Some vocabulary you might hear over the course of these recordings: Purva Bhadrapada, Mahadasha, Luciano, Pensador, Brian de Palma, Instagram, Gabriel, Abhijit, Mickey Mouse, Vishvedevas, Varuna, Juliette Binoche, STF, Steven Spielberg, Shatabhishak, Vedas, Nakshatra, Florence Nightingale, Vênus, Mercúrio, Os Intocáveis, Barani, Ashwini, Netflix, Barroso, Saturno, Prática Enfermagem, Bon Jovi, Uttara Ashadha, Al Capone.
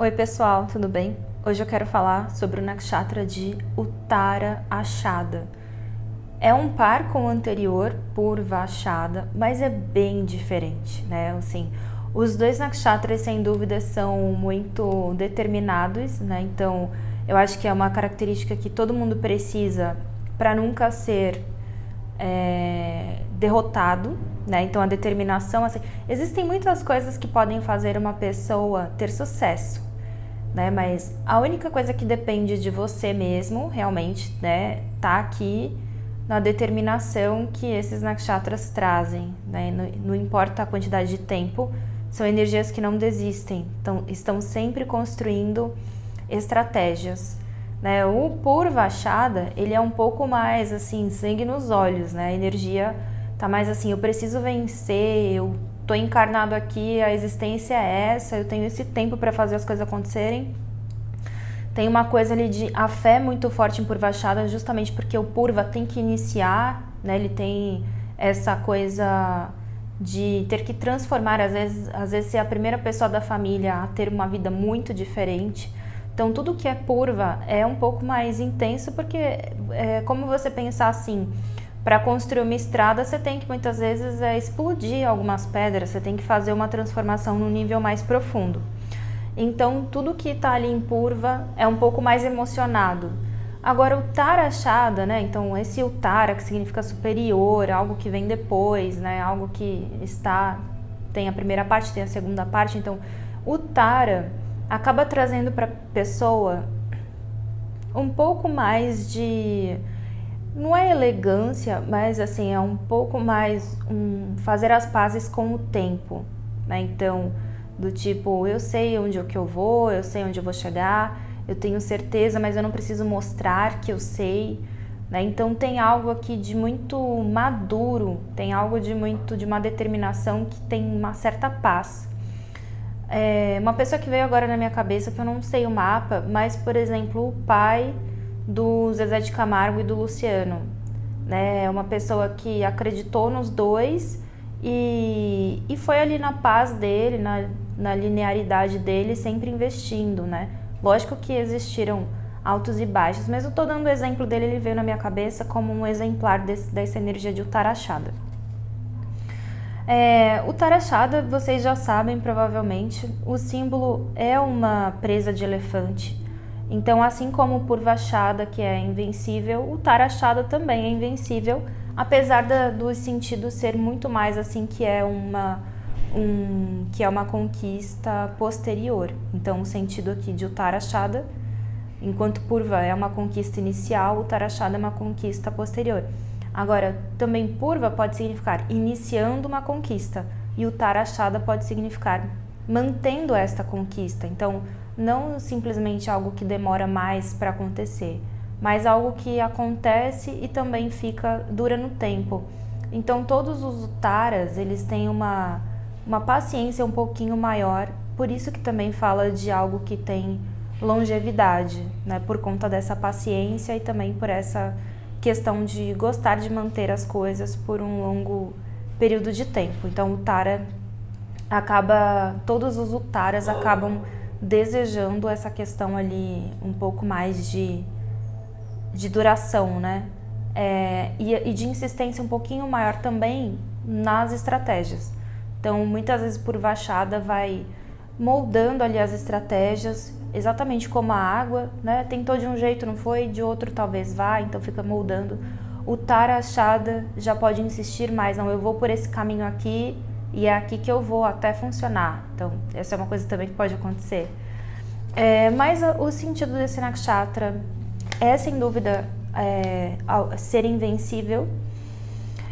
Oi pessoal, tudo bem? Hoje eu quero falar sobre o Nakshatra de Uttara Ashadha. É um par com o anterior, Purva Ashadha, mas é bem diferente, né? Assim, os dois Nakshatras, sem dúvida, são muito determinados, né? Então, eu acho que é uma característica que todo mundo precisa para nunca ser derrotado, né? Então, a determinação, assim, existem muitas coisas que podem fazer uma pessoa ter sucesso, né? Mas a única coisa que depende de você mesmo, realmente, né, tá aqui na determinação que esses nakshatras trazem, né? Não importa a quantidade de tempo, são energias que não desistem, então, estão sempre construindo estratégias, né? O Purva Ashadha, ele é um pouco mais assim, sangue nos olhos, né? A energia tá mais assim, eu preciso vencer, eu tô encarnado aqui, a existência é essa, eu tenho esse tempo para fazer as coisas acontecerem. Tem uma coisa ali de a fé muito forte em Purva Ashadha, justamente porque o Purva tem que iniciar, né? Ele tem essa coisa de ter que transformar, às vezes ser a primeira pessoa da família a ter uma vida muito diferente. Então, tudo que é Purva é um pouco mais intenso, porque é como você pensar assim, para construir uma estrada, você tem que, muitas vezes, explodir algumas pedras, você tem que fazer uma transformação num nível mais profundo. Então, tudo que está ali em Purva é um pouco mais emocionado. Agora, o Uttara Ashadha, né? Então, esse Uttara, que significa superior, algo que vem depois, né? Algo que está... tem a primeira parte, tem a segunda parte. Então, o Uttara acaba trazendo para a pessoa um pouco mais de, não é elegância, mas assim, é um pouco mais fazer as pazes com o tempo, né? Então, do tipo, eu sei onde é que eu vou, eu sei onde eu vou chegar, eu tenho certeza, mas eu não preciso mostrar que eu sei, né? Então tem algo aqui de muito maduro, tem algo de muito de uma determinação que tem uma certa paz. Uma pessoa que veio agora na minha cabeça, que eu não sei o mapa, mas, por exemplo, o pai do Zezé de Camargo e do Luciano, né? Uma pessoa que acreditou nos dois e foi ali na paz dele, na linearidade dele, sempre investindo, né? Lógico que existiram altos e baixos, mas eu tô dando o exemplo dele, ele veio na minha cabeça como um exemplar dessa energia de Uttara Ashadha. O Uttara Ashadha, vocês já sabem provavelmente, o símbolo é uma presa de elefante. Então, assim como o Purva Ashadha, que é invencível, o Uttara Ashadha também é invencível, apesar do sentido ser muito mais assim, que é uma conquista posterior. Então, o sentido aqui de Uttara Ashadha, enquanto Purva é uma conquista inicial, o Uttara Ashadha é uma conquista posterior. Agora, também Purva pode significar iniciando uma conquista e o Uttara Ashadha pode significar mantendo esta conquista. Então, não simplesmente algo que demora mais para acontecer, mas algo que acontece e também dura no tempo. Então, todos os Uttaras, eles têm uma paciência um pouquinho maior, por isso que também fala de algo que tem longevidade, né? Por conta dessa paciência e também por essa questão de gostar de manter as coisas por um longo período de tempo. Então, o Uttara todos os Uttaras acabam desejando essa questão ali um pouco mais de duração, né? E de insistência um pouquinho maior também nas estratégias. Então, muitas vezes Purva Ashadha vai moldando ali as estratégias, exatamente como a água, né? Tentou de um jeito, não foi, de outro talvez vá, então fica moldando. O Uttara Ashadha já pode insistir mais, não, eu vou por esse caminho aqui e é aqui que eu vou até funcionar. Então, essa é uma coisa também que pode acontecer. Mas o sentido desse nakshatra é, sem dúvida, ser invencível.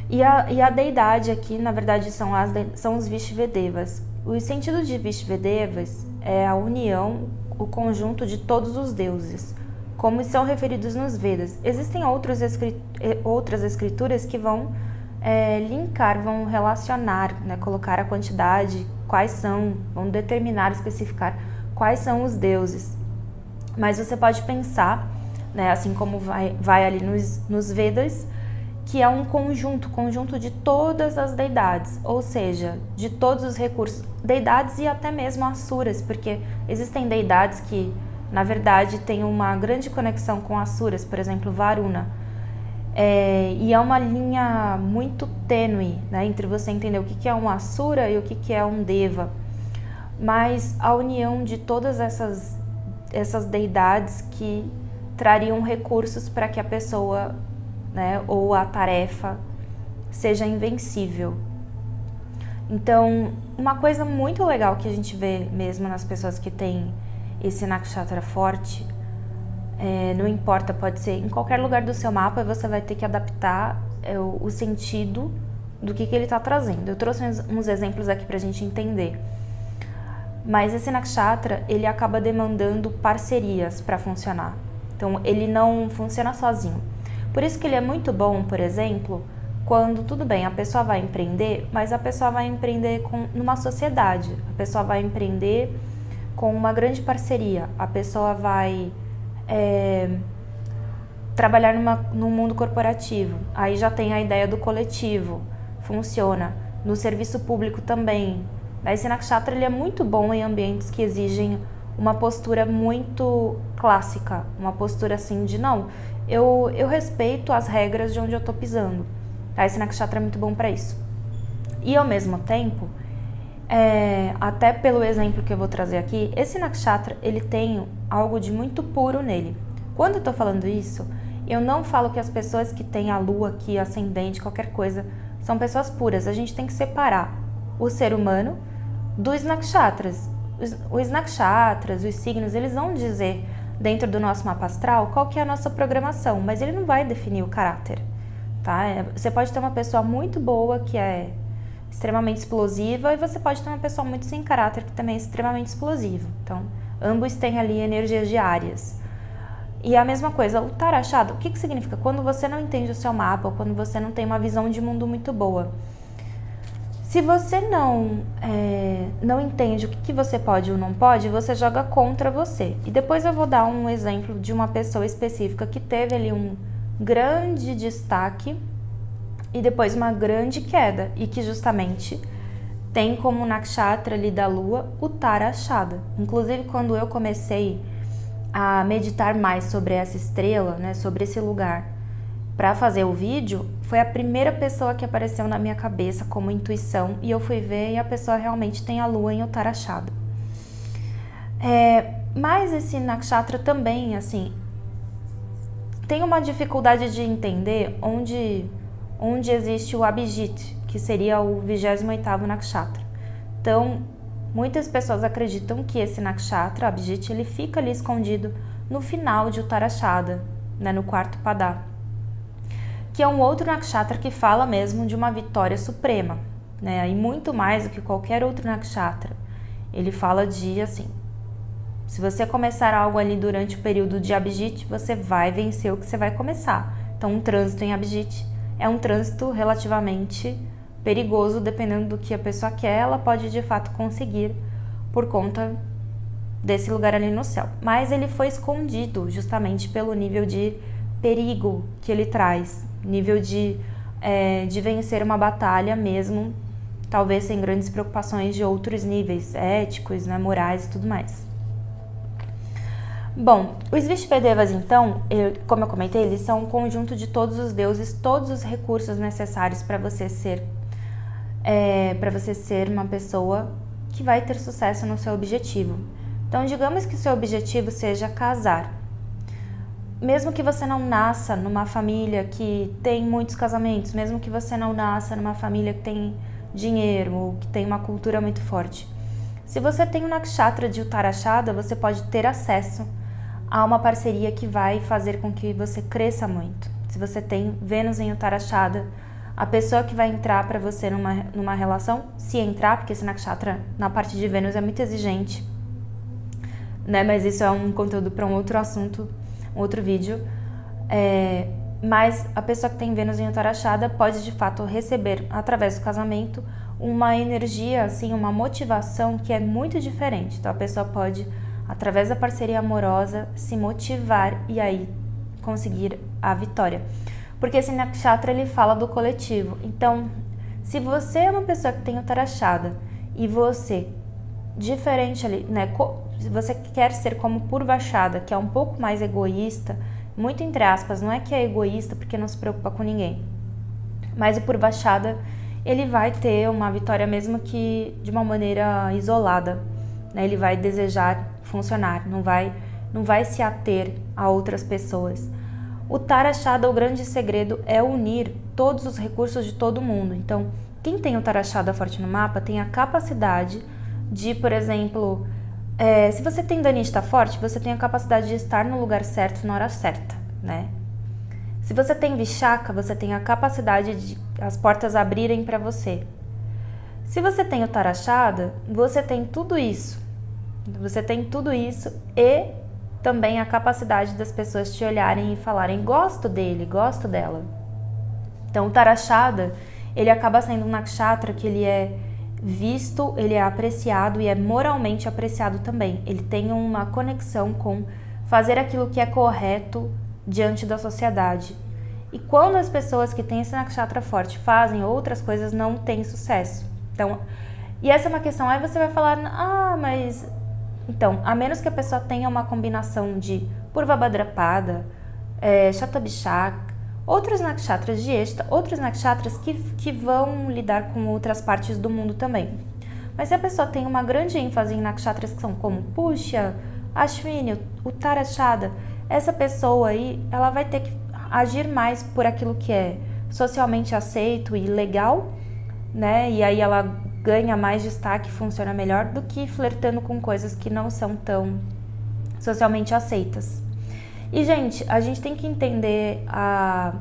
E a deidade aqui, na verdade, são os Vishvedevas. O sentido de Vishvedevas é a união, o conjunto de todos os deuses, como são referidos nos Vedas. Existem outras escrituras que vão linkar, vão relacionar, né, colocar a quantidade, vão determinar, especificar quais são os deuses. Mas você pode pensar, né, assim como vai ali nos Vedas, que é um conjunto de todas as deidades, ou seja, de todos os recursos, deidades e até mesmo asuras, porque existem deidades que, na verdade, têm uma grande conexão com asuras, por exemplo, Varuna. E é uma linha muito tênue, né, entre você entender o que é um asura e o que é um deva. Mas a união de todas essas deidades que trariam recursos para que a pessoa, né, ou a tarefa seja invencível. Então, uma coisa muito legal que a gente vê mesmo nas pessoas que têm esse nakshatra forte, não importa, pode ser em qualquer lugar do seu mapa, você vai ter que adaptar o sentido do que ele está trazendo. Eu trouxe uns exemplos aqui para a gente entender. Mas esse nakshatra, ele acaba demandando parcerias para funcionar. Então, ele não funciona sozinho. Por isso que ele é muito bom, por exemplo, quando, tudo bem, a pessoa vai empreender, mas a pessoa vai empreender numa sociedade, a pessoa vai empreender com uma grande parceria, a pessoa vai trabalhar num mundo corporativo, aí já tem a ideia do coletivo, funciona. No serviço público também. Esse nakshatra, ele é muito bom em ambientes que exigem uma postura muito clássica, uma postura assim de não, eu respeito as regras de onde eu tô pisando. Esse nakshatra é muito bom para isso. E ao mesmo tempo, até pelo exemplo que eu vou trazer aqui, esse nakshatra, ele tem algo de muito puro nele. Quando eu tô falando isso, eu não falo que as pessoas que têm a lua aqui, ascendente, qualquer coisa, são pessoas puras. A gente tem que separar o ser humano dos nakshatras. Os nakshatras, os signos, eles vão dizer dentro do nosso mapa astral qual que é a nossa programação, mas ele não vai definir o caráter, tá? Você pode ter uma pessoa muito boa que é extremamente explosiva e você pode ter uma pessoa muito sem caráter que também é extremamente explosiva. Então, ambos têm ali energias de áreas. E a mesma coisa, o Uttara Ashadha, o que que significa? Quando você não entende o seu mapa, quando você não tem uma visão de mundo muito boa. Se você não entende o que você pode ou não pode, você joga contra você. E depois eu vou dar um exemplo de uma pessoa específica que teve ali um grande destaque e depois uma grande queda, e que justamente tem como nakshatra ali da lua o Uttara Ashadha. Inclusive, quando eu comecei a meditar mais sobre essa estrela, né, sobre esse lugar, para fazer o vídeo, foi a primeira pessoa que apareceu na minha cabeça como intuição, e eu fui ver e a pessoa realmente tem a lua em Uttara Ashadha. Mas esse nakshatra também, assim, tem uma dificuldade de entender onde existe o Abhijit, que seria o 28º nakshatra. Então, muitas pessoas acreditam que esse nakshatra, Abhijit, ele fica ali escondido no final de Uttara Ashadha, né, no 4º padá, que é um outro nakshatra que fala mesmo de uma vitória suprema, né? E muito mais do que qualquer outro nakshatra. Ele fala de, assim, se você começar algo ali durante o período de Abhijit, você vai vencer o que você vai começar. Então, um trânsito em Abhijit é um trânsito relativamente perigoso, dependendo do que a pessoa quer, ela pode de fato conseguir por conta desse lugar ali no céu. Mas ele foi escondido justamente pelo nível de perigo que ele traz, nível de vencer uma batalha mesmo, talvez sem grandes preocupações de outros níveis éticos, né, morais e tudo mais. Bom, os Vishvedevas, então, como eu comentei, eles são um conjunto de todos os deuses, todos os recursos necessários para você ser uma pessoa que vai ter sucesso no seu objetivo. Então, digamos que o seu objetivo seja casar. Mesmo que você não nasça numa família que tem muitos casamentos, mesmo que você não nasça numa família que tem dinheiro ou que tem uma cultura muito forte, se você tem um nakshatra de Uttara Ashadha, você pode ter acesso a uma parceria que vai fazer com que você cresça muito. Se você tem Vênus em Uttara Ashadha, a pessoa que vai entrar para você numa relação, se entrar, porque esse nakshatra na parte de Vênus é muito exigente, né? Mas isso é um conteúdo para um outro assunto, outro vídeo, mas a pessoa que tem Vênus em Uttara Ashadha pode de fato receber, através do casamento, uma energia, assim, uma motivação que é muito diferente. Então a pessoa pode, através da parceria amorosa, se motivar e aí conseguir a vitória. porque esse nakshatra ele fala do coletivo. Então, se você é uma pessoa que tem Uttara Ashadha e você, diferente ali, né, se você quer ser como Purva Ashadha, que é um pouco mais egoísta, muito entre aspas, não é que é egoísta porque não se preocupa com ninguém, mas o Purva Ashadha, ele vai ter uma vitória mesmo que de uma maneira isolada, né? Ele vai desejar funcionar, não vai se ater a outras pessoas. O Uttara Ashadha, o grande segredo é unir todos os recursos de todo mundo. Então, quem tem o Uttara Ashadha forte no mapa tem a capacidade de, por exemplo, se você tem danista forte, você tem a capacidade de estar no lugar certo na hora certa, né? Se você tem Vishaka, você tem a capacidade de as portas abrirem para você. Se você tem o Uttara Ashadha, você tem tudo isso. Você tem tudo isso e também a capacidade das pessoas te olharem e falarem gosto dele, gosto dela. Então o Uttara Ashadha, ele acaba sendo um nakshatra que ele é visto, ele é apreciado e é moralmente apreciado também. Ele tem uma conexão com fazer aquilo que é correto diante da sociedade. E quando as pessoas que têm esse nakshatra forte fazem outras coisas, não tem sucesso. Então, e essa é uma questão, aí você vai falar, ah, mas... Então, a menos que a pessoa tenha uma combinação de Purva Bhadrapada, Shatabhishak, outros nakshatras de Esta, outros nakshatras que vão lidar com outras partes do mundo também. Mas se a pessoa tem uma grande ênfase em nakshatras que são como Pushya, Ashwini, Uttara Ashadha, essa pessoa aí, ela vai ter que agir mais por aquilo que é socialmente aceito e legal, né? E aí ela ganha mais destaque, funciona melhor do que flertando com coisas que não são tão socialmente aceitas. E, gente, a gente tem que entender a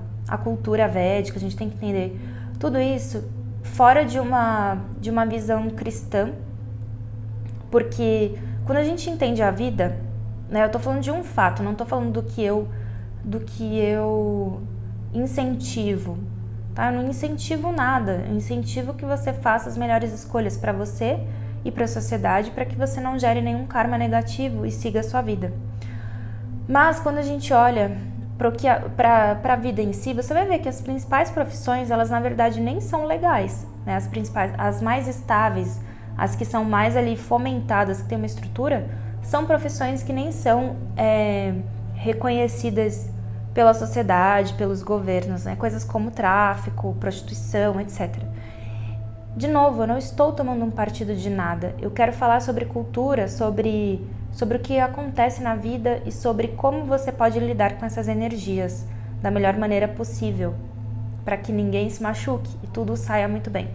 cultura védica, a gente tem que entender tudo isso fora de uma visão cristã, porque quando a gente entende a vida, né, eu tô falando de um fato, não tô falando do que eu incentivo, tá? Eu não incentivo nada, eu incentivo que você faça as melhores escolhas para você e para a sociedade, para que você não gere nenhum karma negativo e siga a sua vida. Mas quando a gente olha para a vida em si, você vai ver que as principais profissões, elas na verdade nem são legais, né? As principais, as mais estáveis, as que são mais ali fomentadas, que tem uma estrutura, são profissões que nem são reconhecidas pela sociedade, pelos governos, né? Coisas como tráfico, prostituição, etc. De novo, eu não estou tomando um partido de nada. Eu quero falar sobre cultura, sobre o que acontece na vida e sobre como você pode lidar com essas energias da melhor maneira possível, para que ninguém se machuque e tudo saia muito bem.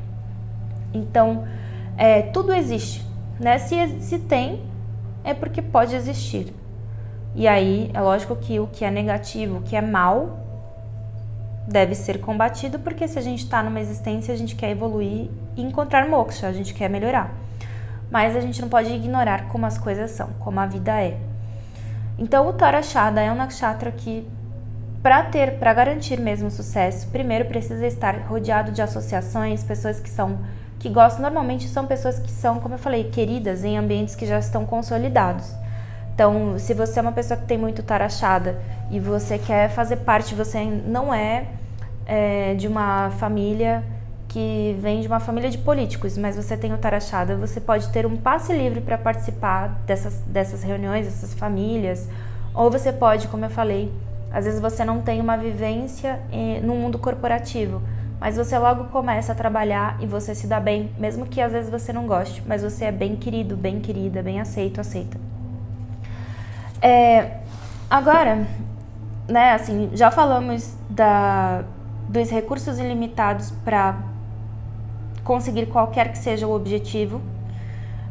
Então, tudo existe, né? Se tem, é porque pode existir. E aí, é lógico que o que é negativo, o que é mal, deve ser combatido, porque se a gente está numa existência, a gente quer evoluir e encontrar moksha, a gente quer melhorar. Mas a gente não pode ignorar como as coisas são, como a vida é. Então, o Uttara Ashadha é um nakshatra que, para garantir mesmo sucesso, primeiro precisa estar rodeado de associações, pessoas que gostam, normalmente são pessoas que são, como eu falei, queridas em ambientes que já estão consolidados. Então, se você é uma pessoa que tem muito Uttara Ashadha e você quer fazer parte, você não é de uma família que vem de uma família de políticos, mas você tem Uttara Ashadha, você pode ter um passe livre para participar dessas reuniões, dessas famílias, ou você pode, como eu falei, às vezes você não tem uma vivência no mundo corporativo, mas você logo começa a trabalhar e você se dá bem, mesmo que às vezes você não goste, mas você é bem querido, bem querida, bem aceito, aceita. Agora, né, assim, já falamos dos recursos ilimitados para conseguir qualquer que seja o objetivo,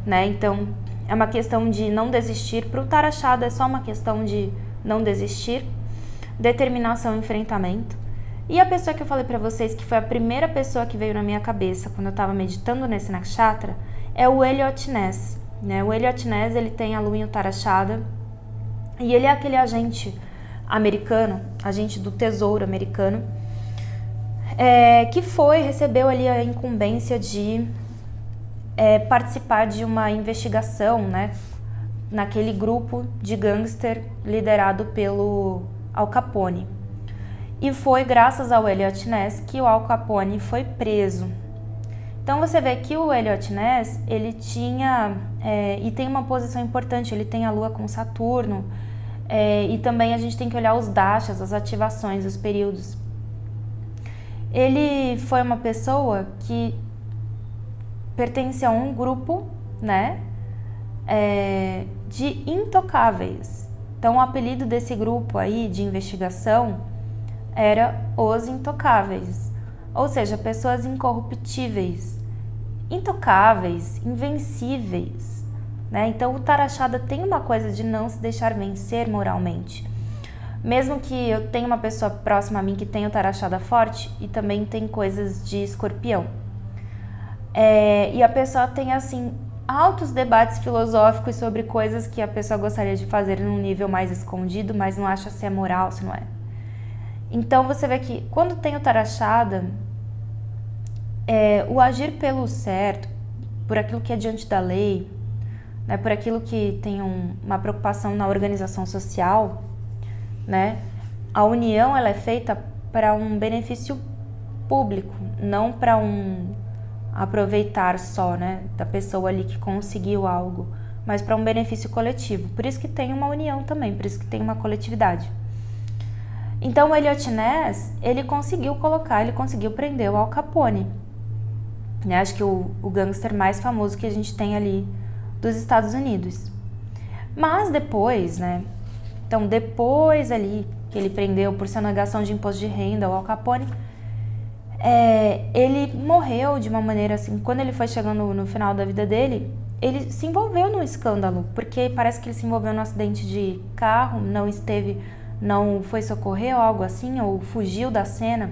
né, então é uma questão de não desistir. Para o Uttara Ashadha é só uma questão de não desistir, determinação e enfrentamento. E a pessoa que eu falei pra vocês, que foi a primeira pessoa que veio na minha cabeça quando eu tava meditando nesse nakshatra, é o Eliot Ness, né? O Eliot Ness, ele tem a lua em Uttara Ashadha e ele é aquele agente americano, agente do tesouro americano, que recebeu ali a incumbência de participar de uma investigação, né? Naquele grupo de gangster liderado pelo Al Capone. E foi graças ao Eliot Ness que o Al Capone foi preso. Então você vê que o Eliot Ness, ele tinha, e tem uma posição importante, ele tem a Lua com Saturno, e também a gente tem que olhar os dashas, as ativações, os períodos. Ele foi uma pessoa que pertence a um grupo, né, de intocáveis. Então o apelido desse grupo aí de investigação era Os Intocáveis, ou seja, pessoas incorruptíveis, intocáveis, invencíveis, né? Então o Uttara Ashadha tem uma coisa de não se deixar vencer moralmente. Mesmo que eu tenha uma pessoa próxima a mim que tem o Uttara Ashadha forte, e também tem coisas de escorpião, e a pessoa tem assim altos debates filosóficos sobre coisas que a pessoa gostaria de fazer num nível mais escondido, mas não acha se é moral, se não é. Então você vê que quando tem o Uttara Ashadha, o agir pelo certo, por aquilo que é diante da lei, né, por aquilo que tem uma preocupação na organização social, né, a união ela é feita para um benefício público, não para um aproveitar só, né, da pessoa ali que conseguiu algo, mas para um benefício coletivo. Por isso que tem uma união também, por isso que tem uma coletividade. Então o Eliot Ness, ele conseguiu colocar, ele conseguiu prender o Al Capone, né? Acho que o gangster mais famoso que a gente tem ali dos Estados Unidos. Mas depois, né? Então depois ali que ele prendeu por sonegação de imposto de renda o Al Capone, ele morreu de uma maneira assim, quando ele foi chegando no final da vida dele, ele se envolveu num escândalo, porque parece que ele se envolveu num acidente de carro, não foi socorrer ou algo assim, ou fugiu da cena.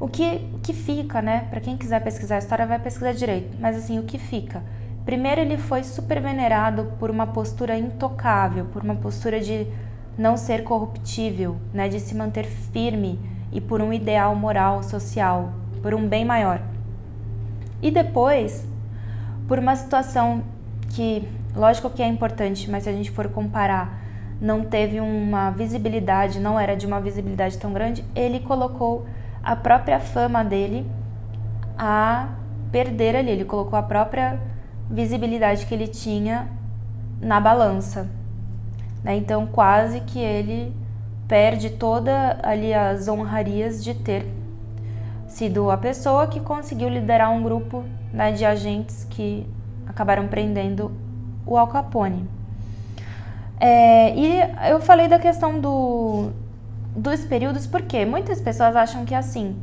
O que fica, né? Para quem quiser pesquisar a história, vai pesquisar direito. Mas assim, o que fica? Primeiro, ele foi super venerado por uma postura intocável, por uma postura de não ser corruptível, né? De se manter firme e por um ideal moral, social, por um bem maior. E depois, por uma situação que, lógico que é importante, mas se a gente for comparar, não teve uma visibilidade, não era de uma visibilidade tão grande, ele colocou a própria fama dele a perder ali, ele colocou a própria visibilidade que ele tinha na balança, né? Então quase que ele perde toda ali as honrarias de ter sido a pessoa que conseguiu liderar um grupo, né, de agentes que acabaram prendendo o Al Capone. E eu falei da questão dos períodos, porque muitas pessoas acham que assim,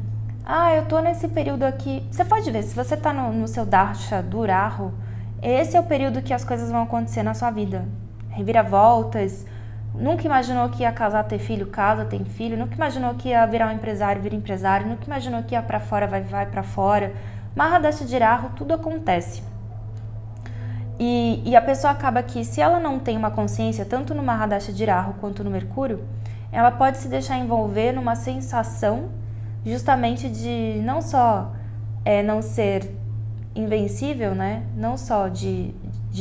eu tô nesse período aqui. Você pode ver, se você tá no seu dasha do Urarro, esse é o período que as coisas vão acontecer na sua vida. Reviravoltas, nunca imaginou que ia casar, ter filho, casa, tem filho, nunca imaginou que ia virar um empresário, vira empresário, nunca imaginou que ia pra fora, vai pra fora. Mahadasha de Urarro, tudo acontece. E a pessoa acaba que, se ela não tem uma consciência, tanto no Mahadasha de Urarro quanto no Mercúrio, ela pode se deixar envolver numa sensação justamente de não só não ser invencível, né? Não só de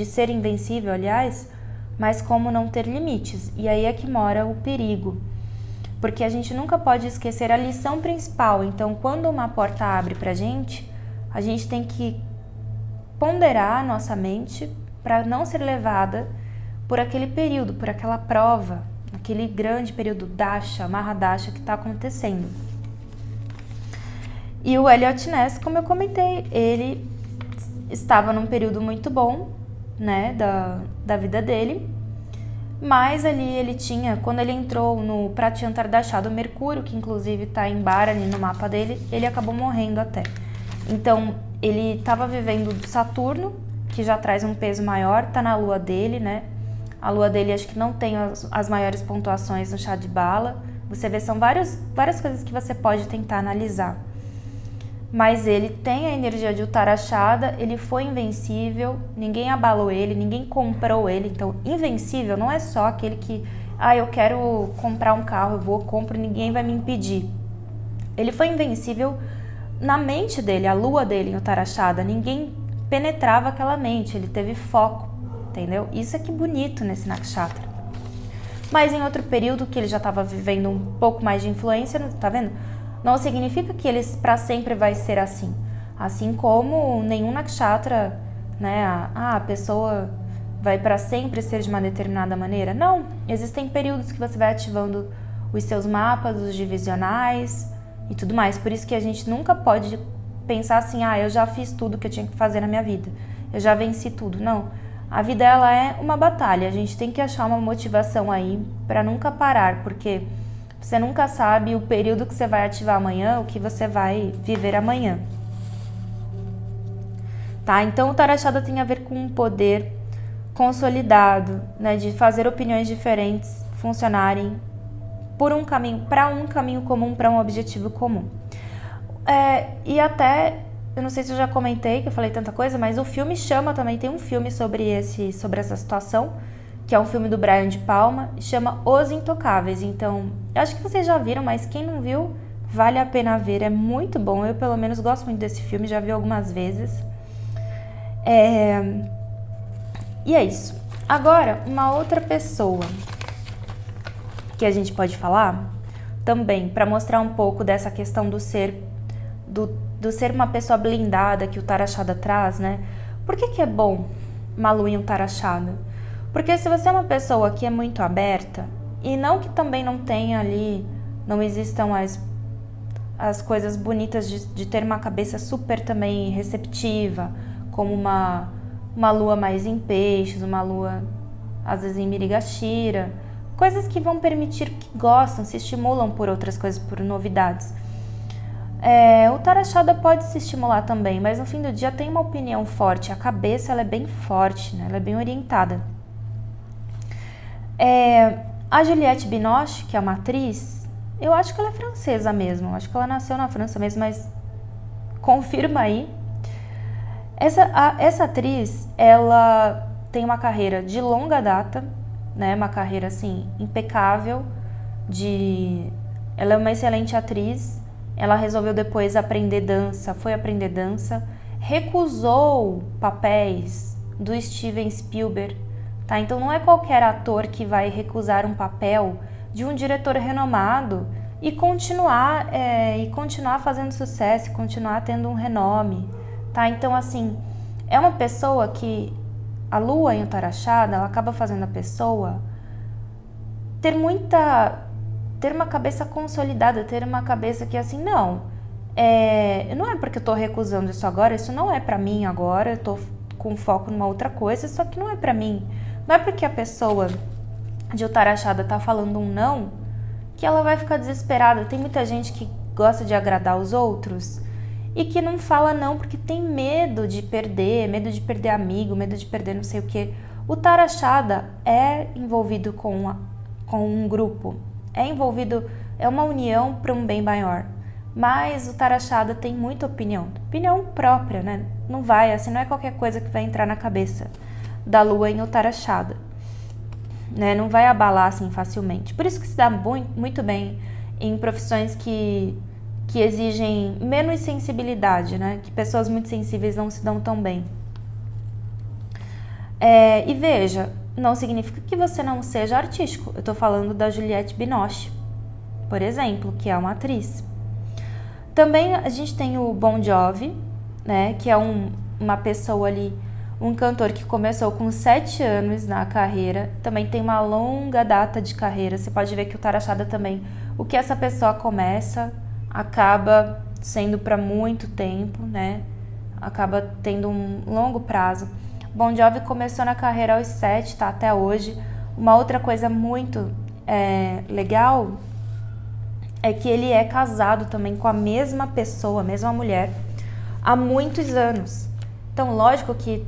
ser invencível, aliás, mas como não ter limites. E aí é que mora o perigo, porque a gente nunca pode esquecer a lição principal. Então, quando uma porta abre pra gente, a gente tem que ponderar a nossa mente para não ser levada por aquele período, por aquela prova, aquele grande período dasha, mahadasha que está acontecendo. E o Eliot Ness, como eu comentei, ele estava num período muito bom, né, da vida dele, mas ali ele tinha, quando ele entrou no Pratiantardachá do Mercúrio, que inclusive está em Barani no mapa dele, ele acabou morrendo até. Então, ele estava vivendo do Saturno, que já traz um peso maior, está na lua dele, né? A lua dele acho que não tem as maiores pontuações no chá de bala. Você vê, são várias coisas que você pode tentar analisar. Mas ele tem a energia de Uttara Ashadha, ele foi invencível, ninguém abalou ele, ninguém comprou ele. Então, invencível não é só aquele que, eu quero comprar um carro, eu vou, compro, ninguém vai me impedir. Ele foi invencível na mente dele, a lua dele em Uttara Ashadha, ninguém penetrava aquela mente, ele teve foco, entendeu? Isso é que bonito nesse Nakshatra. mas em outro período que ele já estava vivendo um pouco mais de influência, tá vendo? Não significa que eles para sempre vai ser assim. Assim como nenhum nakshatra, né, a pessoa vai para sempre ser de uma determinada maneira. Não, existem períodos que você vai ativando os seus mapas, os divisionais e tudo mais. Por isso que a gente nunca pode pensar assim, ah, eu já fiz tudo que eu tinha que fazer na minha vida, eu já venci tudo. Não, a vida ela é uma batalha, a gente tem que achar uma motivação aí para nunca parar, porque você nunca sabe o período que você vai ativar amanhã, o que você vai viver amanhã. Tá? Então, o Uttara Ashadha tem a ver com um poder consolidado, né, de fazer opiniões diferentes funcionarem por um caminho, para um caminho comum, para um objetivo comum. E até, eu não sei se eu já comentei, que eu falei tanta coisa, mas o filme chama também, tem um filme sobre essa situação, que é um filme do Brian de Palma, chama Os Intocáveis. Então, eu acho que vocês já viram, mas quem não viu, vale a pena ver, é muito bom. Eu, pelo menos, gosto muito desse filme, já vi algumas vezes. E é isso. Agora, uma outra pessoa que a gente pode falar também, para mostrar um pouco dessa questão do ser uma pessoa blindada que o Uttara Ashadha traz, né? Por que que é bom uma lua em Uttara Ashadha? Porque se você é uma pessoa que é muito aberta, e não que também não tenha ali, não existam as coisas bonitas de ter uma cabeça super também receptiva, como uma lua mais em peixes, uma lua às vezes em Mirigashira, coisas que vão permitir que gostam, se estimulam por outras coisas, por novidades. O Uttara Ashadha pode se estimular também, mas no fim do dia tem uma opinião forte, a cabeça ela é bem forte, né? Ela é bem orientada. A Juliette Binoche, que é uma atriz, eu acho que ela é francesa mesmo, acho que ela nasceu na França mesmo, mas confirma aí. Essa atriz, ela tem uma carreira de longa data, né? Uma carreira, assim, impecável. Ela é uma excelente atriz. Ela resolveu depois aprender dança, foi aprender dança. Recusou papéis do Steven Spielberg, tá? Então não é qualquer ator que vai recusar um papel de um diretor renomado e continuar fazendo sucesso, continuar tendo um renome. Tá, então, assim, é uma pessoa que a lua em Uttara Ashadha, ela acaba fazendo a pessoa ter uma cabeça consolidada, ter uma cabeça que, assim, não é porque eu tô recusando isso agora, isso não é pra mim agora, eu tô com foco numa outra coisa, só que não é pra mim. Não é porque a pessoa de Uttara Ashadha tá falando um não que ela vai ficar desesperada. Tem muita gente que gosta de agradar os outros e que não fala não porque tem medo de perder amigo, medo de perder não sei o que. O Uttara Ashadha é envolvido com um grupo, é uma união para um bem maior, mas o Uttara Ashadha tem muita opinião própria, né? Não vai, assim, não é qualquer coisa que vai entrar na cabeça da lua em Uttara Ashadha, né? Não vai abalar assim facilmente, por isso que se dá muito bem em profissões que exigem menos sensibilidade, né? Que pessoas muito sensíveis não se dão tão bem. E veja, não significa que você não seja artístico. Eu tô falando da Juliette Binoche, por exemplo, que é uma atriz. Também a gente tem o Bon Jovi, né? Que é uma pessoa ali, um cantor que começou com 7 anos na carreira, também tem uma longa data de carreira. Você pode ver que o Uttara Ashadha também, o que essa pessoa começa acaba sendo para muito tempo, né? Acaba tendo um longo prazo. Bon Jovi começou na carreira aos 7, tá? Até hoje. Uma outra coisa muito legal é que ele é casado também com a mesma pessoa, a mesma mulher, há muitos anos. Então, lógico que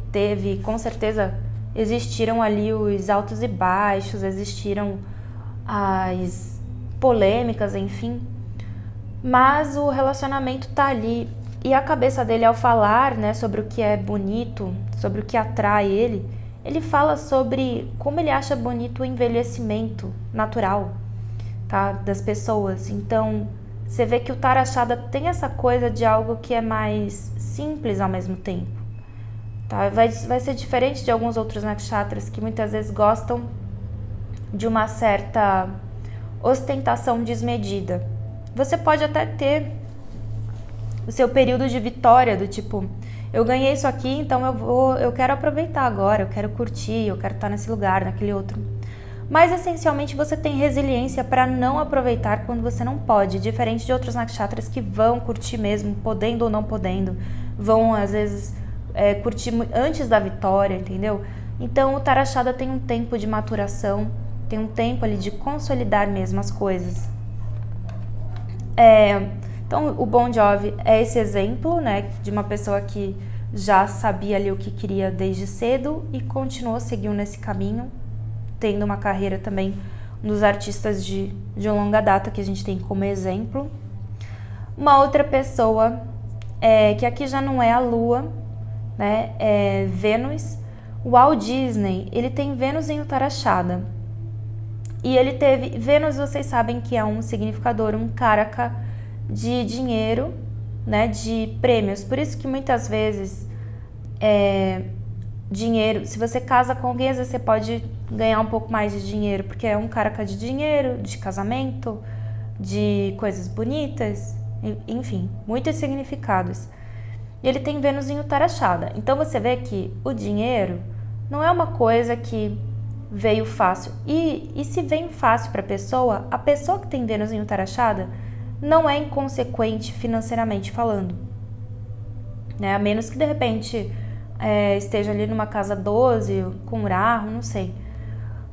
com certeza, existiram ali os altos e baixos, existiram as polêmicas, enfim. Mas o relacionamento tá ali, e a cabeça dele, ao falar, né, sobre o que é bonito, sobre o que atrai ele fala sobre como ele acha bonito o envelhecimento natural, tá, das pessoas. Então você vê que o Uttara Ashadha tem essa coisa de algo que é mais simples ao mesmo tempo, tá? Vai ser diferente de alguns outros nakshatras que muitas vezes gostam de uma certa ostentação desmedida. Você pode até ter o seu período de vitória, do tipo, eu ganhei isso aqui, então eu quero aproveitar agora, eu quero curtir, eu quero estar nesse lugar, naquele outro. Mas essencialmente você tem resiliência para não aproveitar quando você não pode, diferente de outros nakshatras que vão curtir mesmo, podendo ou não podendo, vão às vezes curtir antes da vitória, entendeu? Então o Uttara Ashadha tem um tempo de maturação, tem um tempo ali de consolidar mesmo as coisas. Então o Bon Jovi é esse exemplo, né, de uma pessoa que já sabia ali o que queria desde cedo e continuou seguindo nesse caminho, tendo uma carreira também, um dos artistas de longa data que a gente tem como exemplo. Uma outra pessoa, que aqui já não é a Lua, né, é Vênus. O Walt Disney, ele tem Vênus em Uttara Ashadha. E ele teve... Vênus, vocês sabem que é um significador, um karaka de dinheiro, né, de prêmios. Por isso que muitas vezes... dinheiro, se você casa com alguém, às vezes você pode ganhar um pouco mais de dinheiro, porque é um karaka de dinheiro, de casamento, de coisas bonitas, enfim, muitos significados. E ele tem Vênus em Uttara Ashadha. Então você vê que o dinheiro não é uma coisa que veio fácil. E se vem fácil para a pessoa que tem Vênus em Uttara Ashadha não é inconsequente financeiramente falando, né? A menos que de repente... esteja ali numa casa 12, com urarro, não sei.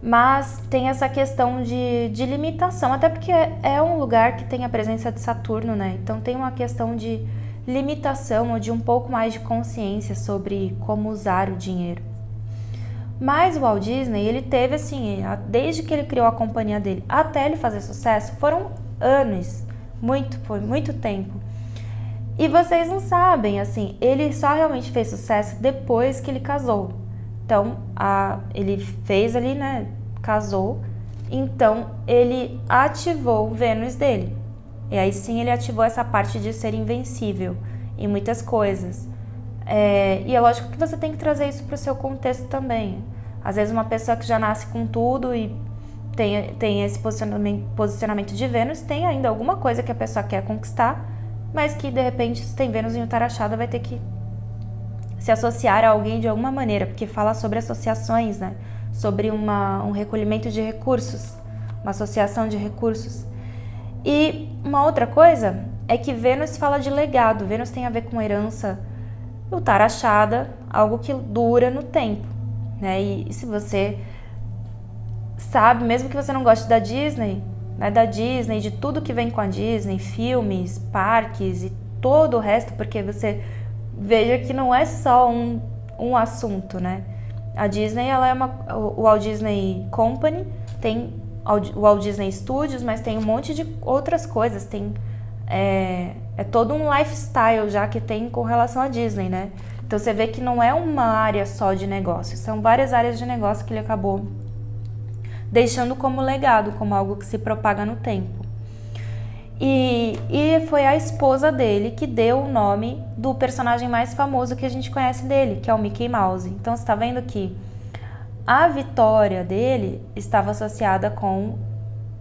Mas tem essa questão de limitação, até porque é um lugar que tem a presença de Saturno, né? Então tem uma questão de limitação ou de um pouco mais de consciência sobre como usar o dinheiro. Mas o Walt Disney, ele teve assim, desde que ele criou a companhia dele até ele fazer sucesso, foram anos, foi muito tempo. E vocês não sabem, assim, ele só realmente fez sucesso depois que ele casou. Então, ele fez ali, né, casou, então ele ativou o Vênus dele. E aí sim ele ativou essa parte de ser invencível em muitas coisas. E é lógico que você tem que trazer isso para o seu contexto também. Às vezes uma pessoa que já nasce com tudo e tem esse posicionamento de Vênus, tem ainda alguma coisa que a pessoa quer conquistar, mas que de repente, se tem Vênus em Uttara Ashadha, vai ter que se associar a alguém de alguma maneira, porque fala sobre associações, né? Sobre um recolhimento de recursos, uma associação de recursos. E uma outra coisa é que Vênus fala de legado, Vênus tem a ver com herança, Uttara Ashadha, algo que dura no tempo, né? E se você sabe, mesmo que você não goste da Disney, né, da Disney, de tudo que vem com a Disney, filmes, parques e todo o resto, porque você veja que não é só um assunto, né? A Disney, ela é o Walt Disney Company, tem o Walt Disney Studios, mas tem um monte de outras coisas, tem todo um lifestyle já que tem com relação à Disney, né? Então você vê que não é uma área só de negócio, são várias áreas de negócio que ele acabou deixando como legado, como algo que se propaga no tempo. E foi a esposa dele que deu o nome do personagem mais famoso que a gente conhece dele, que é o Mickey Mouse. Então você está vendo que a vitória dele estava associada com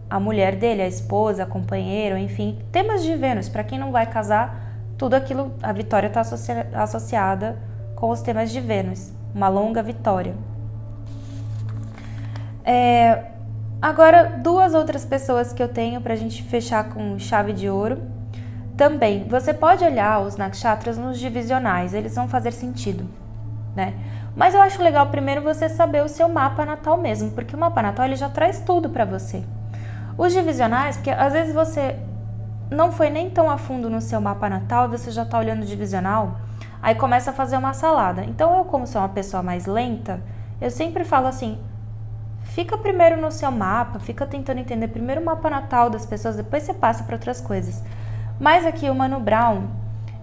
a mulher dele, a esposa, a companheira, enfim, temas de Vênus. Para quem não vai casar, tudo aquilo, a vitória está associada com os temas de Vênus, uma longa vitória. Agora, duas outras pessoas que eu tenho pra gente fechar com chave de ouro. Também, você pode olhar os nakshatras nos divisionais, eles vão fazer sentido, né? Mas eu acho legal primeiro você saber o seu mapa natal mesmo, porque o mapa natal ele já traz tudo pra você. Os divisionais, porque às vezes você não foi nem tão a fundo no seu mapa natal, você já tá olhando o divisional, aí começa a fazer uma salada. Então eu, como sou uma pessoa mais lenta, eu sempre falo assim... Fica primeiro no seu mapa, fica tentando entender primeiro o mapa natal das pessoas, depois você passa para outras coisas. Mas aqui o Mano Brown,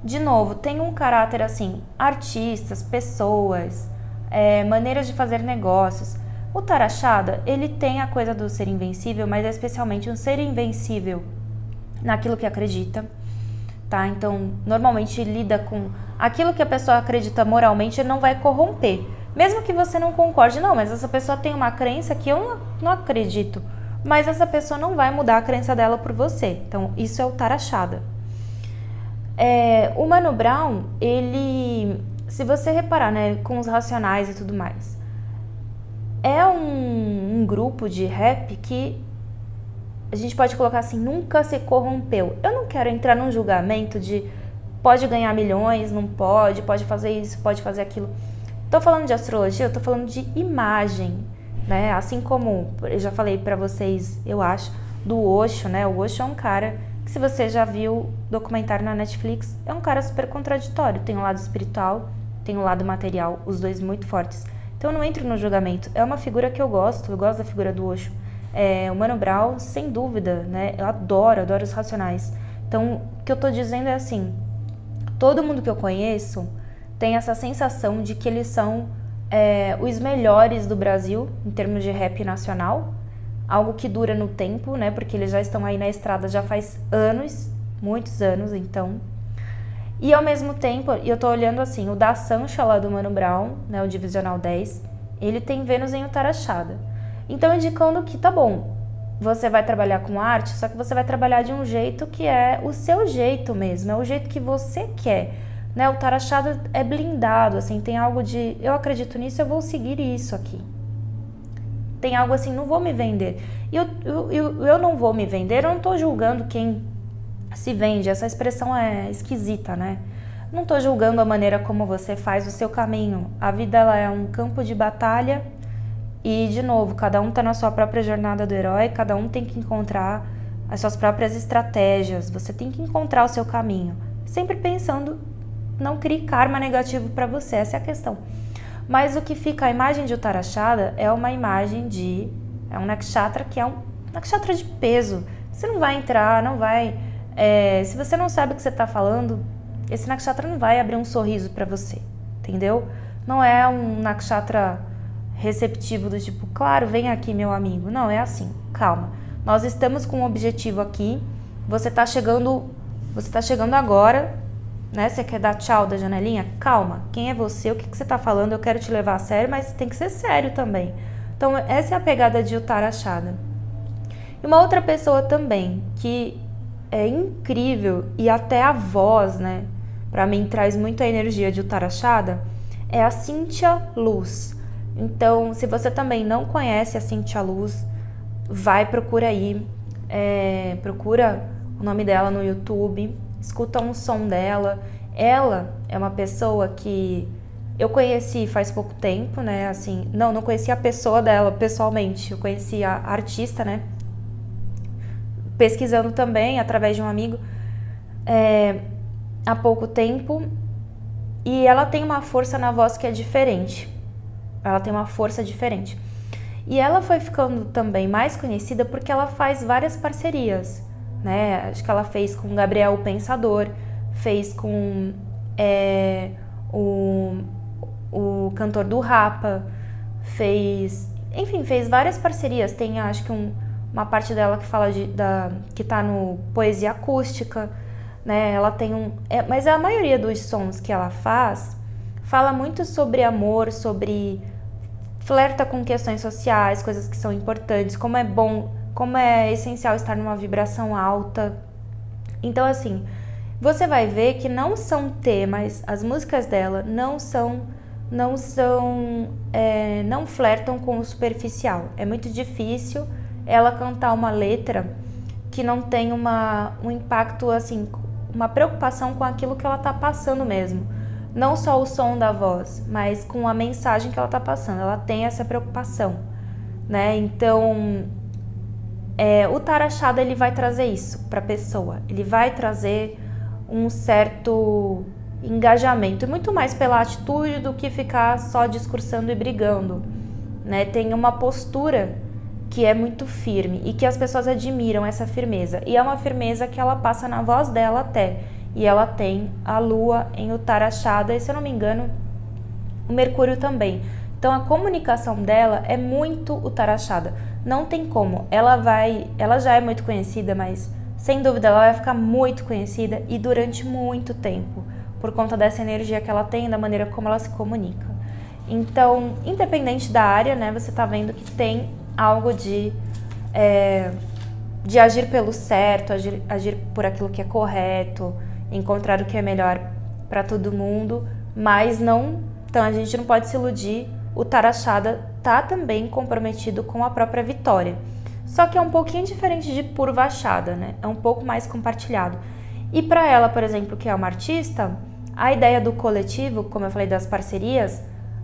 de novo, tem um caráter assim, artistas, pessoas, maneiras de fazer negócios. O Uttara Ashadha, ele tem a coisa do ser invencível, mas é especialmente um ser invencível naquilo que acredita, tá? Então, normalmente lida com aquilo que a pessoa acredita moralmente, não vai corromper. Mesmo que você não concorde, não, mas essa pessoa tem uma crença que eu não acredito, mas essa pessoa não vai mudar a crença dela por você. Então, isso é Uttara Ashadha. O Mano Brown, ele, se você reparar, né, com os Racionais e tudo mais, é um grupo de rap que a gente pode colocar assim, nunca se corrompeu. Eu não quero entrar num julgamento de pode ganhar milhões, não pode, pode fazer isso, pode fazer aquilo. Tô falando de astrologia, eu tô falando de imagem, né? Assim como eu já falei pra vocês, eu acho, do Osho, né? O Osho é um cara que, se você já viu documentário na Netflix, é um cara super contraditório. Tem o lado espiritual, tem o lado material, os dois muito fortes. Então eu não entro no julgamento. É uma figura que eu gosto da figura do Osho. O Mano Brown, sem dúvida, né? Eu adoro os Racionais. Então, o que eu tô dizendo é assim, todo mundo que eu conheço tem essa sensação de que eles são os melhores do Brasil em termos de rap nacional, algo que dura no tempo, né? Porque eles já estão aí na estrada já faz anos, muitos anos, então. E ao mesmo tempo, eu tô olhando assim, o da Sancha lá do Mano Brown, né? O divisional 10, ele tem Vênus em Uttara Ashadha. Então, indicando que tá bom, você vai trabalhar com arte, só que você vai trabalhar de um jeito que é o seu jeito mesmo, é o jeito que você quer. Né, o Uttara Ashadha é blindado, assim, tem algo de, eu acredito nisso, eu vou seguir isso aqui. Tem algo assim, não vou me vender. E eu não vou me vender, eu não tô julgando quem se vende, essa expressão é esquisita, né? Não tô julgando a maneira como você faz o seu caminho. A vida, ela é um campo de batalha e, de novo, cada um tá na sua própria jornada do herói, cada um tem que encontrar as suas próprias estratégias, você tem que encontrar o seu caminho. Sempre pensando... Não crie karma negativo para você, essa é a questão. Mas o que fica, a imagem de Uttara Ashadha é uma imagem de... É um nakshatra que é um nakshatra de peso. Você não vai entrar, não vai... se você não sabe o que você está falando, esse nakshatra não vai abrir um sorriso para você, entendeu? Não é um nakshatra receptivo do tipo, claro, vem aqui meu amigo. Não, é assim, calma. Nós estamos com um objetivo aqui, você está chegando agora... Né? Você quer dar tchau da janelinha? Calma, quem é você? O que você está falando? Eu quero te levar a sério, mas tem que ser sério também. Então, essa é a pegada de Uttara Ashadha. E uma outra pessoa também, que é incrível, e até a voz, né, para mim, traz muita energia de Uttara Ashadha, é a Cynthia Luz. Então, se você também não conhece a Cynthia Luz, vai, procura aí, procura o nome dela no YouTube, escuta um som dela. Ela é uma pessoa que eu conheci faz pouco tempo, né? Assim, não conheci a pessoa dela pessoalmente, eu conheci a artista, né? Pesquisando também, através de um amigo, há pouco tempo. E ela tem uma força na voz que é diferente. Ela tem uma força diferente. E ela foi ficando também mais conhecida porque ela faz várias parcerias. Né? Acho que ela fez com o Gabriel, o Pensador, fez com o cantor do Rapa, fez, enfim, fez várias parcerias. Tem, acho que uma parte dela que fala que tá no Poesia Acústica, né? Ela tem mas a maioria dos sons que ela faz fala muito sobre amor, sobre flerta com questões sociais, coisas que são importantes, como é bom, como é essencial estar numa vibração alta. Então, assim, você vai ver que não são temas, as músicas dela não flertam com o superficial. É muito difícil ela cantar uma letra que não tem um impacto, assim, uma preocupação com aquilo que ela tá passando mesmo. Não só o som da voz, mas com a mensagem que ela tá passando. Ela tem essa preocupação, né? Então... o Uttara Ashadha, ele vai trazer isso para a pessoa, ele vai trazer um certo engajamento, muito mais pela atitude do que ficar só discursando e brigando, né? Tem uma postura que é muito firme e que as pessoas admiram essa firmeza, e é uma firmeza que ela passa na voz dela até, e ela tem a lua em Uttara Ashadha e, se eu não me engano, o Mercúrio também. Então a comunicação dela é muito Uttara Ashadha. Não tem como, ela já é muito conhecida, mas sem dúvida ela vai ficar muito conhecida e durante muito tempo, por conta dessa energia que ela tem e da maneira como ela se comunica. Então, independente da área, né, você tá vendo que tem algo de agir pelo certo, agir por aquilo que é correto, encontrar o que é melhor para todo mundo, mas não... Então, a gente não pode se iludir, o Uttara Ashadha tá também comprometido com a própria vitória. Só que é um pouquinho diferente de Purva Ashadha, né? É um pouco mais compartilhado. E para ela, por exemplo, que é uma artista, a ideia do coletivo, como eu falei, das parcerias,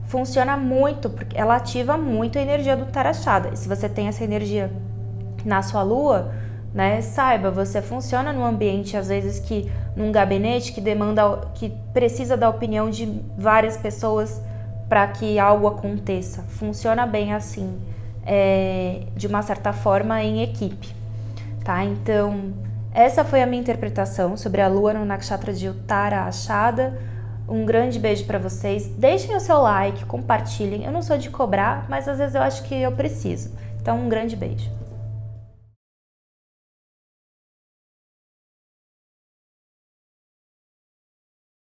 funciona muito, porque ela ativa muito a energia do Uttara Ashadha. E se você tem essa energia na sua lua, né, saiba, você funciona num ambiente, às vezes, que num gabinete que demanda, que precisa da opinião de várias pessoas para que algo aconteça. Funciona bem assim. De uma certa forma, em equipe, tá? Então, essa foi a minha interpretação sobre a lua no Nakshatra de Uttara Ashadha. Um grande beijo para vocês. Deixem o seu like, compartilhem. Eu não sou de cobrar, mas às vezes eu acho que eu preciso. Então, um grande beijo.